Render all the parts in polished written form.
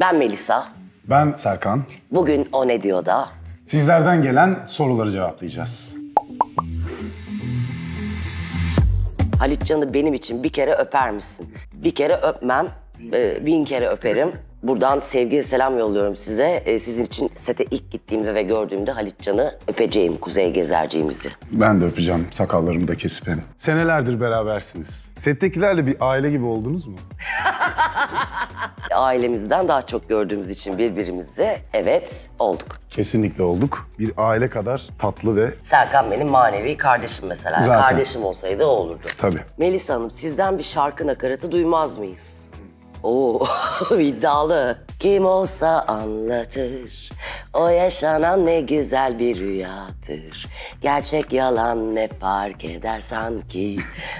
Ben Melisa. Ben Serkan. Bugün O Ne Diyor'da sizlerden gelen soruları cevaplayacağız. Halit Can'ı benim için bir kere öper misin? Bir kere öpmem, bin kere öperim. Buradan sevgi ve selam yolluyorum size. Sizin için sete ilk gittiğimde ve gördüğümde Halit Can'ı öpeceğim, Kuzey Gezerciğimizi. Ben de öpeceğim, sakallarımı da kesip hem. Senelerdir berabersiniz. Settekilerle bir aile gibi oldunuz mu? Ailemizden daha çok gördüğümüz için birbirimizi, evet, olduk. Kesinlikle olduk. Bir aile kadar tatlı ve... Serkan benim manevi kardeşim mesela. Zaten. Kardeşim olsaydı o olurdu. Tabii. Melisa Hanım, sizden bir şarkı nakaratı duymaz mıyız? Oo, iddialı. Kim olsa anlatır, o yaşanan ne güzel bir rüyadır. Gerçek yalan ne fark eder sanki,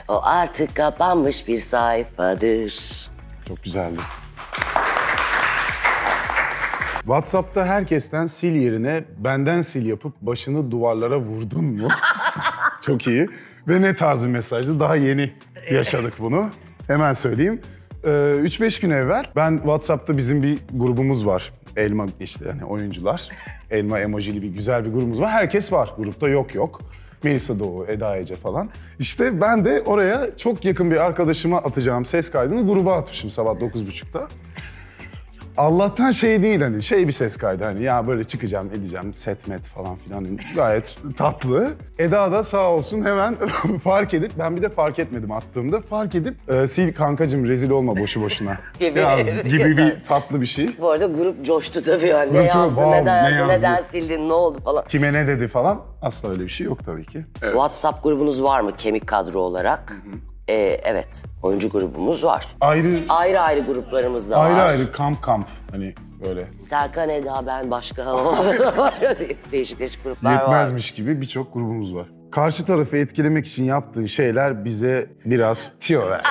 o artık kapanmış bir sayfadır. Çok güzeldi. WhatsApp'ta herkesten sil yerine benden sil yapıp başını duvarlara vurdun mu? Çok iyi. Ve ne tarz bir mesajdı? Daha yeni yaşadık bunu. Hemen söyleyeyim. 3-5 gün evvel ben WhatsApp'ta bizim bir grubumuz var. Elma işte hani oyuncular. Elma emojili bir güzel bir grubumuz var. Herkes var grupta, yok yok. Melisa Doğu, Eda Ece falan. İşte ben de oraya çok yakın bir arkadaşıma atacağım ses kaydını gruba atmışım sabah 9.30'da. Allah'tan şey değil hani bir ses kaydı hani ya böyle çıkacağım edeceğim setmet falan filan gayet tatlı. Eda da sağ olsun hemen fark edip, ben bir de fark etmedim attığımda, fark edip sil kankacığım rezil olma boşu boşuna gibi bir tatlı bir şey. Bu arada grup coştu tabii yani ne yazdı, neden sildin, ne oldu falan. Kime ne dedi falan, asla öyle bir şey yok tabii ki. Evet. WhatsApp grubunuz var mı kemik kadro olarak? Hı-hı. Evet, oyuncu grubumuz var. Ayrı ayrı gruplarımız da var. Ayrı kamp hani böyle. Serkan, Eda, ben başka değişik gruplar var. Yetmezmiş gibi birçok grubumuz var. Karşı tarafı etkilemek için yaptığın şeyler bize biraz tiyo ver.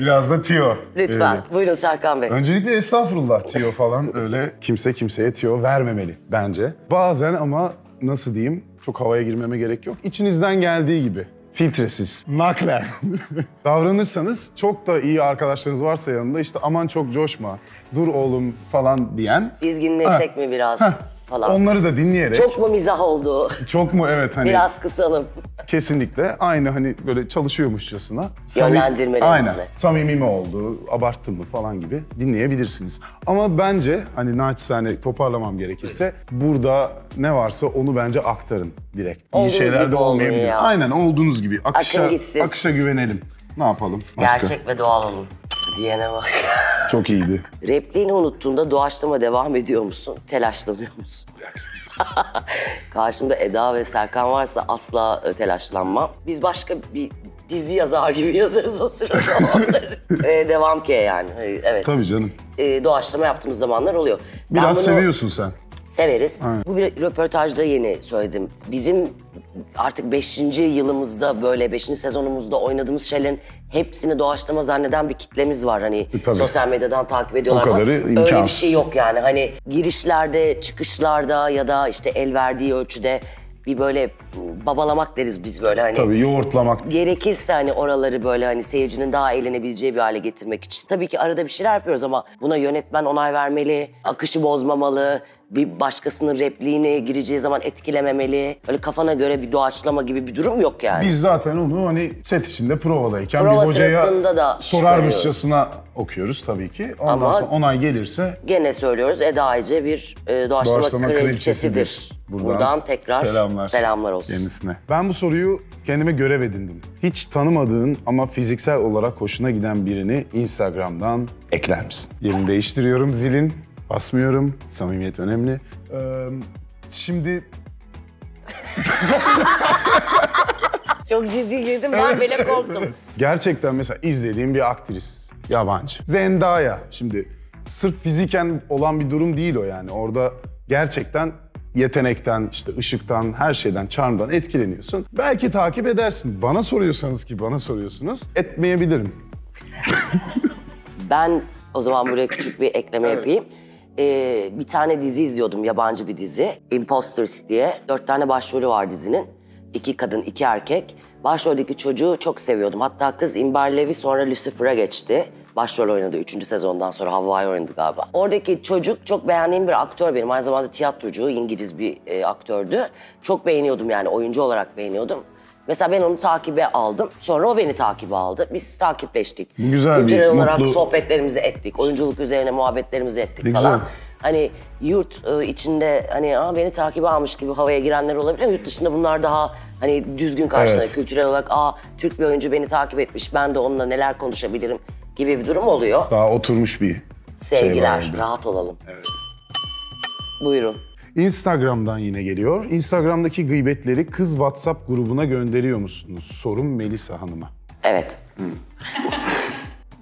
Biraz da tiyo. Lütfen, buyurun Serkan Bey. Öncelikle estağfurullah, tiyo falan öyle kimse kimseye tiyo vermemeli bence. Bazen ama nasıl diyeyim, çok havaya girmeme gerek yok. İçinizden geldiği gibi. Filtresiz, naklen davranırsanız, çok da iyi arkadaşlarınız varsa yanında işte aman çok coşma, dur oğlum falan diyen. Dizginleşsek mi biraz falan. Onları da dinleyerek. Çok mu mizah oldu? Çok mu evet hani. Biraz kısalım. Kesinlikle aynı hani böyle çalışıyormuşçasına. Yönlendirmelerimizle. Aynen, samimi mi oldu, abarttım mı falan gibi dinleyebilirsiniz. Ama bence hani naçizane toparlamam gerekirse burada ne varsa onu bence aktarın direkt. İyi şeyler de olmayabilir. Ya. Aynen olduğunuz gibi. Akışa güvenelim. Ne yapalım? Başka. Gerçek ve doğal olun. Diyene bak. Çok iyiydi. Repliğini unuttuğunda doğaçlama devam ediyor musun? Telaşlanıyor musun? Karşımda Eda ve Serkan varsa asla telaşlanmam. Biz başka bir dizi yazar gibi yazarız o sırada onları. Devam ki yani. Evet. Tabii canım. Doğaçlama yaptığımız zamanlar oluyor. Biraz seviyorsun sen. Severiz. Evet. Bu bir röportajda yeni söyledim. Bizim artık 5. yılımızda böyle 5. sezonumuzda oynadığımız şeylerin hepsini doğaçlama zanneden bir kitlemiz var. Hani sosyal medyadan takip ediyorlar. O kadarı imkansız. Öyle bir şey yok yani. Hani girişlerde, çıkışlarda ya da işte el verdiği ölçüde bir böyle babalamak deriz biz böyle hani. Tabii yoğurtlamak. Gerekirse hani oraları böyle hani seyircinin daha eğlenebileceği bir hale getirmek için. Tabii ki arada bir şeyler yapıyoruz ama buna yönetmen onay vermeli, akışı bozmamalı, bir başkasının repliğini gireceği zaman etkilememeli. Öyle kafana göre bir doğaçlama gibi bir durum yok yani. Biz zaten onu hani set içinde provadayken bir hocaya da sorarmışçasına okuyoruz tabii ki. Ondan sonra onay gelirse... Gene söylüyoruz, Eda Ece bir doğaçlama kraliçesidir. Buradan tekrar selamlar olsun. Kendisine. Ben bu soruyu kendime görev edindim. Hiç tanımadığın ama fiziksel olarak hoşuna giden birini Instagram'dan ekler misin? Yerini değiştiriyorum zilin. Basmıyorum. Samimiyet önemli. Şimdi... Çok ciddi girdim. Ben bile korktum. Gerçekten mesela izlediğim bir aktris. Yabancı. Zendaya. Şimdi sırf fiziken olan bir durum değil o yani. Orada gerçekten yetenekten, işte ışıktan, her şeyden, charm'dan etkileniyorsun. Belki takip edersin. Bana soruyorsanız ki bana soruyorsunuz. Etmeyebilirim. Ben o zaman buraya küçük bir ekleme yapayım. Bir tane dizi izliyordum, yabancı bir dizi. Imposters diye. 4 tane başrolü var dizinin. 2 kadın, 2 erkek. Başroldeki çocuğu çok seviyordum. Hatta kız Imber Levi sonra Lucifer'a geçti. başrol oynadı 3. sezondan sonra Hawaii oynadı galiba. Oradaki çocuk çok beğendiğim bir aktör benim. Aynı zamanda tiyatrocu, İngiliz bir aktördü. Çok beğeniyordum yani oyuncu olarak beğeniyordum. Mesela ben onu takibe aldım. Sonra o beni takibe aldı. Biz takipleştik. Güzel kültürel bir, olarak mutlu... sohbetlerimizi ettik. Oyunculuk üzerine muhabbetlerimizi ettik ne falan. Güzel. Hani yurt içinde hani beni takibe almış gibi havaya girenler olabilir ama yurt dışında bunlar daha hani düzgün karşılanıyor. Evet. Kültürel olarak Türk bir oyuncu beni takip etmiş. Ben de onunla neler konuşabilirim gibi bir durum oluyor. Daha oturmuş bir sevgiler, şey rahat olalım. Evet. Buyurun. Instagram'dan yine geliyor. Instagram'daki gıybetleri kız WhatsApp grubuna gönderiyor musunuz? Sorun Melisa Hanım'a. Evet.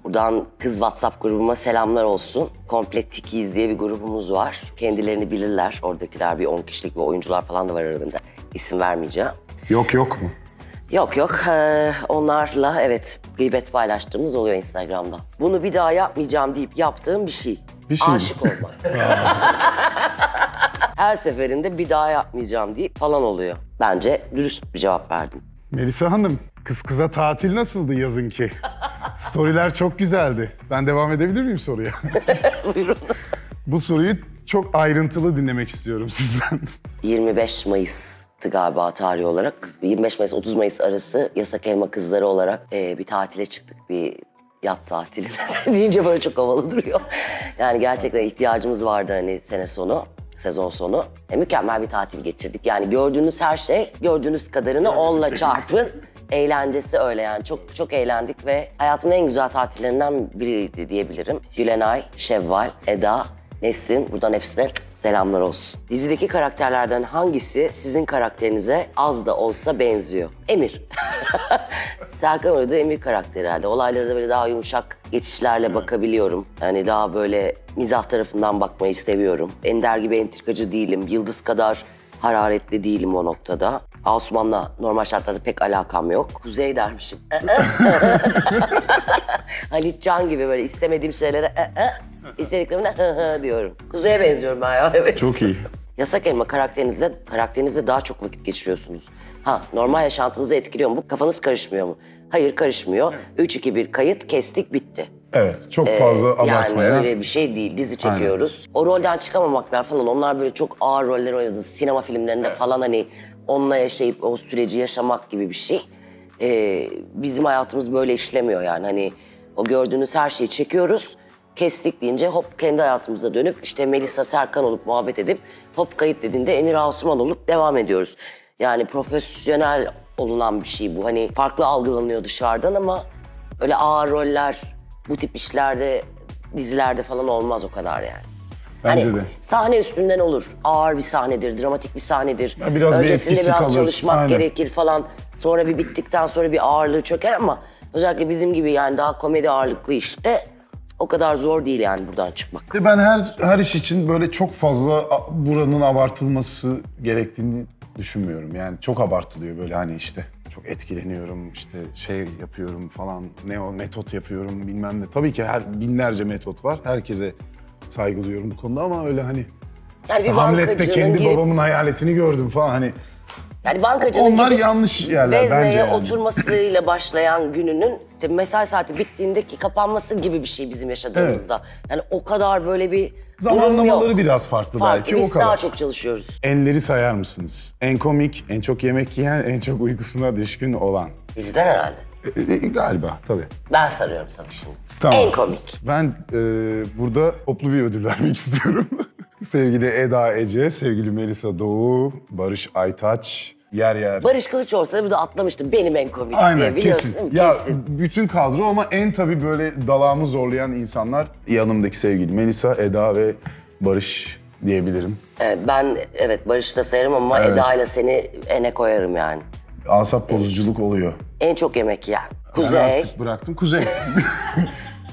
Buradan kız WhatsApp grubuma selamlar olsun. Komple Tikiyiz diye bir grubumuz var. Kendilerini bilirler. Oradakiler bir 10 kişilik ve oyuncular falan da var aralarında. İsim vermeyeceğim. Yok yok mu? Yok yok. Onlarla evet gıybet paylaştığımız oluyor Instagram'da. Bunu bir daha yapmayacağım deyip yaptığım bir şey. Bir şey aşık olmak. Her seferinde bir daha yapmayacağım deyip falan oluyor. Bence dürüst bir cevap verdim. Melisa Hanım, kız kıza tatil nasıldı yazınki? Storyler çok güzeldi. Ben devam edebilir miyim soruya? Buyurun. Bu soruyu çok ayrıntılı dinlemek istiyorum sizden. 25 Mayıs'tı galiba tarih olarak. 25 Mayıs-30 Mayıs arası Yasak Elma Kızları olarak bir tatile çıktık. Bir yat tatili deyince böyle çok havalı duruyor. Yani gerçekten ihtiyacımız vardı hani sene sonu. Sezon sonu. Mükemmel bir tatil geçirdik. Yani gördüğünüz her şey, gördüğünüz kadarını onla çarpın. Eğlencesi öyle yani. Çok çok eğlendik ve hayatımın en güzel tatillerinden biriydi diyebilirim. Gülenay, Şevval, Eda, Nesrin. Buradan hepsine selamlar olsun. Dizideki karakterlerden hangisi sizin karakterinize az da olsa benziyor? Emir. Serkan oynadığı Emir karakteri herhalde. Olaylara da böyle daha yumuşak geçişlerle bakabiliyorum. Yani daha böyle mizah tarafından bakmayı seviyorum. Ender gibi entrikacı değilim. Yıldız kadar hararetli değilim o noktada. Asuman'la normal şartlarda pek alakam yok. Kuzey dermişim. Halit Can gibi böyle istemediğim şeylere istediklerimde diyorum. Kuzey'e benziyorum ben ya. Evet. Çok iyi. Yasak Elma karakterinizle daha çok vakit geçiriyorsunuz. Normal yaşantınızı etkiliyor mu? Kafanız karışmıyor mu? Hayır karışmıyor. Evet. 3-2-1 kayıt kestik bitti. Evet, çok fazla abartmaya. Yani öyle bir şey değil, dizi çekiyoruz. Aynen. O rolden çıkamamaklar falan, onlar böyle çok ağır roller oynadı. Sinema filmlerinde falan hani onunla yaşayıp o süreci yaşamak gibi bir şey. Bizim hayatımız böyle işlemiyor yani. Hani o gördüğünüz her şeyi çekiyoruz. Kestik deyince hop kendi hayatımıza dönüp işte Melisa Serkan olup muhabbet edip hop kayıt dediğinde Emir Asuman olup devam ediyoruz. Yani profesyonel olunan bir şey bu. Hani farklı algılanıyor dışarıdan ama öyle ağır roller bu tip işlerde, dizilerde falan olmaz o kadar yani. Bence hani de. Sahne üstünden olur. Ağır bir sahnedir, dramatik bir sahnedir. Biraz öncesinde bir biraz kalır. Çalışmak aynen. Gerekir falan. Sonra bir bittikten sonra bir ağırlığı çöker ama özellikle bizim gibi yani daha komedi ağırlıklı işte o kadar zor değil yani buradan çıkmak. Ben her iş için böyle çok fazla buranın abartılması gerektiğini düşünmüyorum. Yani çok abartılıyor böyle hani işte. Çok etkileniyorum, işte şey yapıyorum falan, ne o metot yapıyorum bilmem ne. Tabii ki binlerce metot var. Herkese saygı duyuyorum bu konuda ama öyle hani... Yani işte Hamlet'te kendi babamın hayaletini gördüm falan hani... Yani bankacının onlar yanlış yerler bence yani. Oturmasıyla başlayan gününün işte mesai saati bittiğindeki kapanması gibi bir şey bizim yaşadığımızda. Evet. Yani o kadar böyle bir zamanlamaları biraz farklı belki o kadar. Biz daha çok çalışıyoruz. Enleri sayar mısınız? En komik, en çok yemek yiyen, en çok uykusuna düşkün olan. Bizden herhalde. Galiba tabii. Ben sarıyorum sana şimdi. Tamam. En komik. Ben burada toplu bir ödül vermek istiyorum. Sevgili Eda Ece, sevgili Melisa Doğu, Barış Aytaç, yer. Barış Kılıç olsaydı burada atlamıştım. Benim en komik diye biliyorsun. Kesin. Ya kesin. Bütün kadro ama en tabii böyle dalağımı zorlayan insanlar yanımdaki sevgili Melisa, Eda ve Barış diyebilirim. Evet, ben Barış'ı da sayarım ama evet. Eda ile seni ene koyarım yani. Asap bozuculuk oluyor. En çok yemek yiyen. Kuzey. Ben artık bıraktım. Kuzey.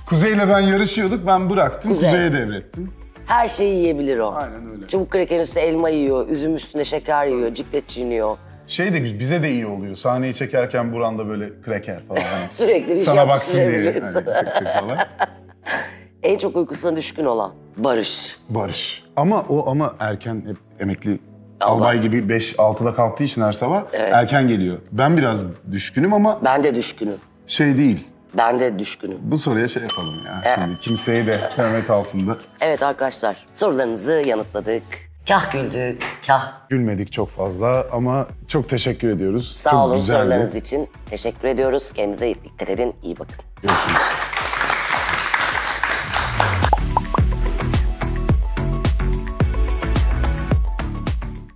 Kuzey'le ben yarışıyorduk. Ben bıraktım. Kuzey'e devrettim. Her şeyi yiyebilir o. Aynen öyle. Çubuk krekerin üstüne elma yiyor, üzüm üstüne şeker yiyor, ciklet çiğniyor. Şey de bize de iyi oluyor. Sahneyi çekerken buranda böyle kreker falan. Hani sürekli bir şey atıştırabiliyorsun. Hani, en çok uykusuna düşkün olan Barış. Barış. Ama o erken hep emekli albay gibi 5-6'da kalktığı için her sabah erken geliyor. Ben biraz düşkünüm ama... Ben de düşkünüm. Şey değil. Ben de düşkünüm. Bu soruya şey yapalım ya. Şimdi kimseyi de hürmet altında. Evet arkadaşlar, sorularınızı yanıtladık. Kah güldük, kah. Gülmedik çok fazla ama çok teşekkür ediyoruz. Sağ olun sorularınız için. Teşekkür ediyoruz. Kendinize dikkat edin, iyi bakın. Görüşürüz.